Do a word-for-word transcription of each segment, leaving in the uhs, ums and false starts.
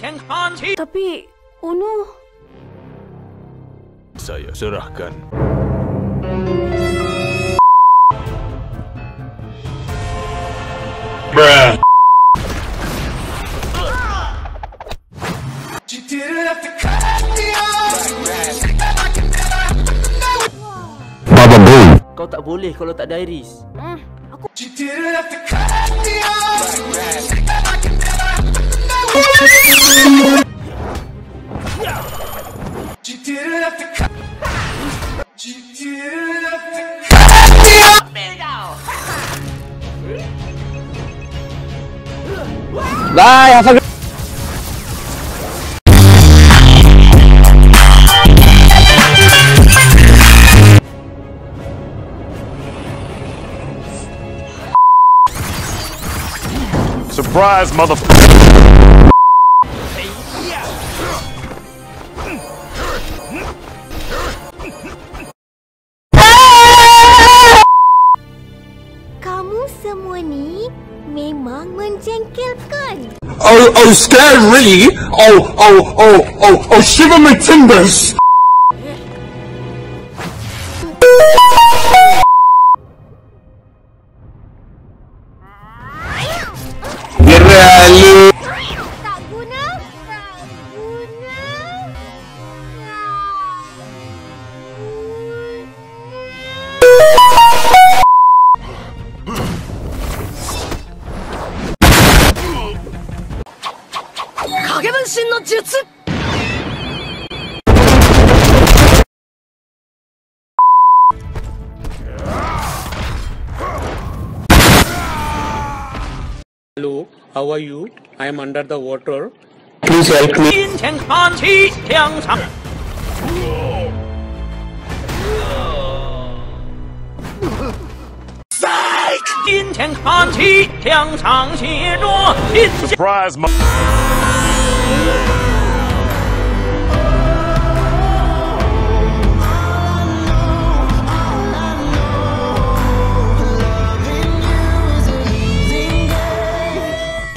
Cenghan T. Tapi, oh no. Saya serahkan. Bruh. You didn't have to cut me off. Baba boom. Kau tak boleh kalau tak ada Iris. Hmm, aku. You didn't have to cut me off. You didn't have to cut. You didn't have to cut me off. Bye, have a good. Surprise, motherfucker! Kamu semua ni memang menjengkelkan. Oh, oh, scared really? Oh, oh, oh, oh, oh, shiver my timbers! Hello, how are you? I am under the water. Please help me. Surprise, my.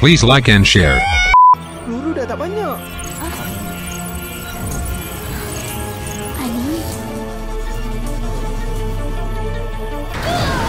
Please like and share. Peluru dah tak banyak. Ani.